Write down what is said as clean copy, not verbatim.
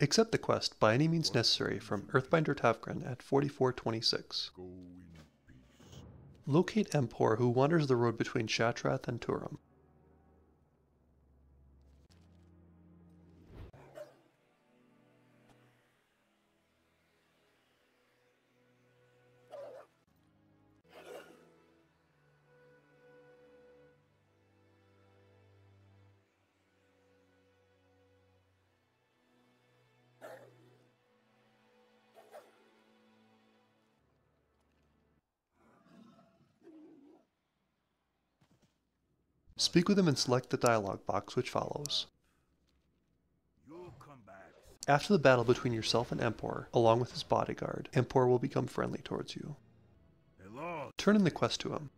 Accept the quest By Any Means Necessary from Earthbinder Tavgren at 4426. Locate Empoor, who wanders the road between Shattrath and Tuurem. Speak with him and select the dialogue box which follows. After the battle between yourself and Empoor, along with his bodyguard, Empoor will become friendly towards you. Turn in the quest to him.